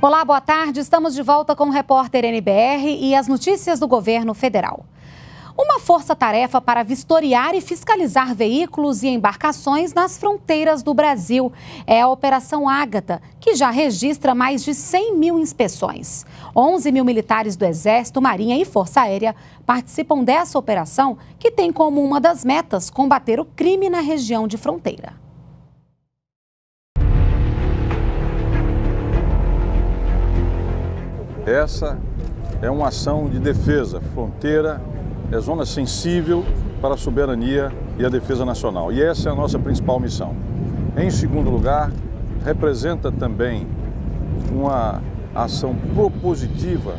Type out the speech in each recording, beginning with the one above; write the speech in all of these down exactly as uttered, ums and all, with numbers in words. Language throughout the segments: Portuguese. Olá, boa tarde. Estamos de volta com o repórter N B R e as notícias do governo federal. Uma força-tarefa para vistoriar e fiscalizar veículos e embarcações nas fronteiras do Brasil é a Operação Ágata, que já registra mais de cem mil inspeções. onze mil militares do Exército, Marinha e Força Aérea participam dessa operação, que tem como uma das metas combater o crime na região de fronteira. Essa é uma ação de defesa, fronteira é zona sensível para a soberania e a defesa nacional. E essa é a nossa principal missão. Em segundo lugar, representa também uma ação propositiva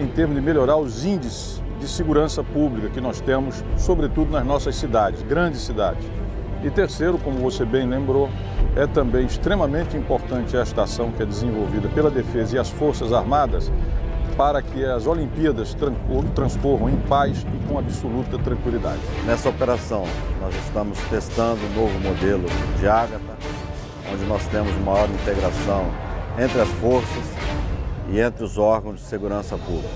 em termos de melhorar os índices de segurança pública que nós temos, sobretudo nas nossas cidades, grandes cidades. E terceiro, como você bem lembrou, é também extremamente importante esta ação que é desenvolvida pela Defesa e as Forças Armadas para que as Olimpíadas transcorram em paz e com absoluta tranquilidade. Nessa operação, nós estamos testando um novo modelo de Ágata, onde nós temos maior integração entre as forças e entre os órgãos de segurança pública.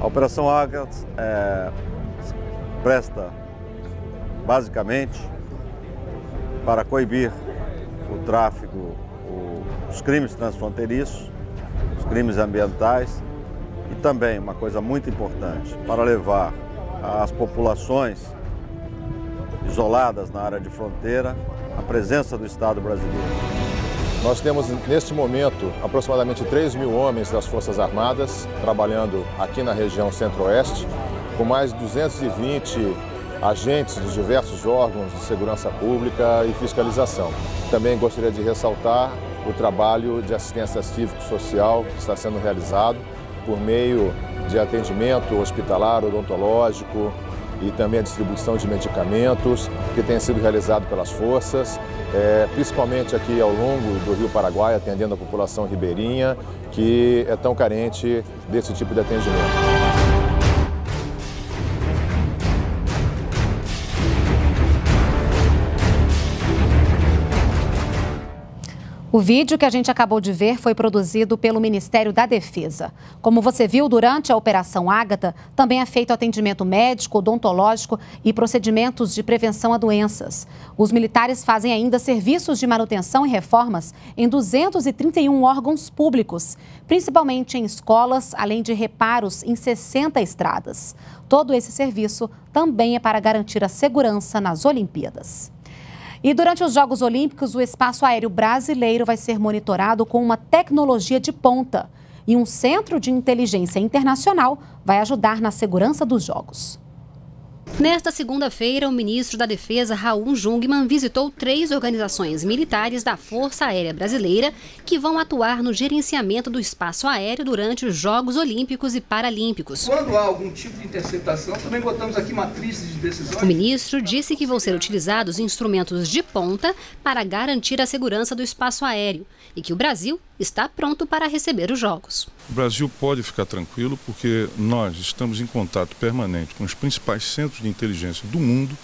A Operação Ágata é, presta basicamente para coibir o tráfico, o, os crimes transfronteiriços, os crimes ambientais e também, uma coisa muito importante, para levar às populações isoladas na área de fronteira a presença do Estado brasileiro. Nós temos, neste momento, aproximadamente três mil homens das Forças Armadas trabalhando aqui na região centro-oeste, com mais de duzentos e vinte agentes dos diversos órgãos de segurança pública e fiscalização. Também gostaria de ressaltar o trabalho de assistência cívico-social que está sendo realizado por meio de atendimento hospitalar, odontológico e também a distribuição de medicamentos que tem sido realizado pelas forças, é, principalmente aqui ao longo do Rio Paraguai, atendendo a população ribeirinha, que é tão carente desse tipo de atendimento. O vídeo que a gente acabou de ver foi produzido pelo Ministério da Defesa. Como você viu, durante a Operação Ágata, também é feito atendimento médico, odontológico e procedimentos de prevenção a doenças. Os militares fazem ainda serviços de manutenção e reformas em duzentos e trinta e um órgãos públicos, principalmente em escolas, além de reparos em sessenta estradas. Todo esse serviço também é para garantir a segurança nas Olimpíadas. E durante os Jogos Olímpicos, o espaço aéreo brasileiro vai ser monitorado com uma tecnologia de ponta. E um centro de inteligência internacional vai ajudar na segurança dos Jogos. Nesta segunda-feira, o ministro da Defesa, Raul Jungmann, visitou três organizações militares da Força Aérea Brasileira que vão atuar no gerenciamento do espaço aéreo durante os Jogos Olímpicos e Paralímpicos. Quando há algum tipo de interceptação, também botamos aqui matrizes de decisões. O ministro disse que vão ser utilizados instrumentos de ponta para garantir a segurança do espaço aéreo e que o Brasil está pronto para receber os Jogos. O Brasil pode ficar tranquilo porque nós estamos em contato permanente com os principais centros de inteligência do mundo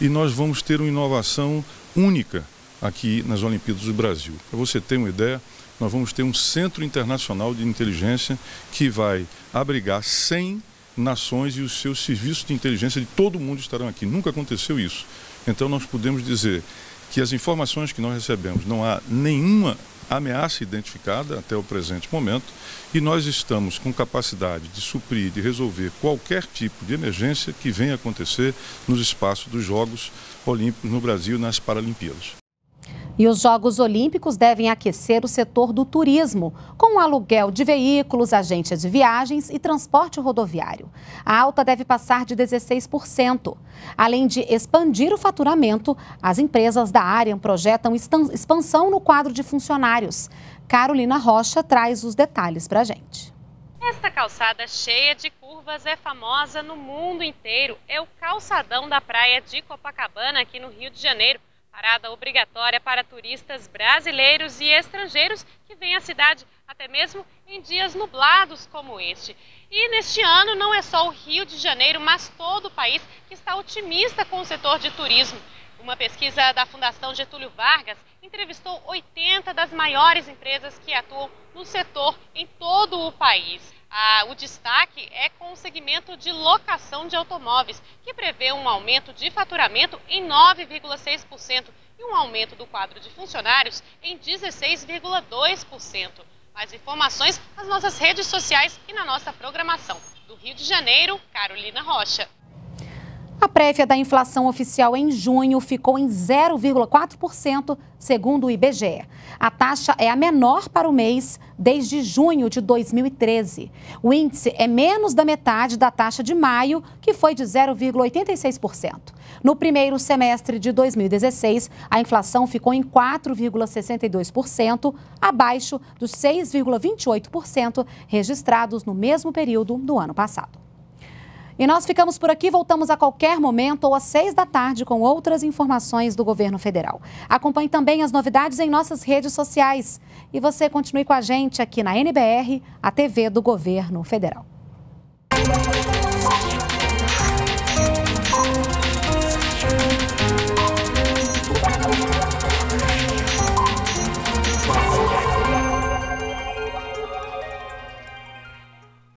e nós vamos ter uma inovação única aqui nas Olimpíadas do Brasil. Para você ter uma ideia, nós vamos ter um centro internacional de inteligência que vai abrigar cem nações e os seus serviços de inteligência de todo o mundo estarão aqui. Nunca aconteceu isso. Então nós podemos dizer que as informações que nós recebemos, não há nenhuma ameaça identificada até o presente momento e nós estamos com capacidade de suprir, de resolver qualquer tipo de emergência que venha acontecer nos espaços dos Jogos Olímpicos no Brasil e nas Paralimpíadas. E os Jogos Olímpicos devem aquecer o setor do turismo, com o aluguel de veículos, agências de viagens e transporte rodoviário. A alta deve passar de dezesseis por cento. Além de expandir o faturamento, as empresas da área projetam expansão no quadro de funcionários. Carolina Rocha traz os detalhes para a gente. Esta calçada cheia de curvas é famosa no mundo inteiro. É o calçadão da praia de Copacabana, aqui no Rio de Janeiro. Parada obrigatória para turistas brasileiros e estrangeiros que vêm à cidade até mesmo em dias nublados como este. E neste ano não é só o Rio de Janeiro, mas todo o país que está otimista com o setor de turismo. O Uma pesquisa da Fundação Getúlio Vargas entrevistou oitenta das maiores empresas que atuam no setor em todo o país. Ah, o destaque é com o segmento de locação de automóveis, que prevê um aumento de faturamento em nove vírgula seis por cento e um aumento do quadro de funcionários em dezesseis vírgula dois por cento. Mais informações nas nossas redes sociais e na nossa programação. Do Rio de Janeiro, Carolina Rocha. A prévia da inflação oficial em junho ficou em zero vírgula quatro por cento, segundo o I B G E. A taxa é a menor para o mês desde junho de dois mil e treze. O índice é menos da metade da taxa de maio, que foi de zero vírgula oitenta e seis por cento. No primeiro semestre de dois mil e dezesseis, a inflação ficou em quatro vírgula sessenta e dois por cento, abaixo dos seis vírgula vinte e oito por cento registrados no mesmo período do ano passado. E nós ficamos por aqui, voltamos a qualquer momento ou às seis da tarde com outras informações do governo federal. Acompanhe também as novidades em nossas redes sociais. E você continue com a gente aqui na N B R, a T V do Governo Federal.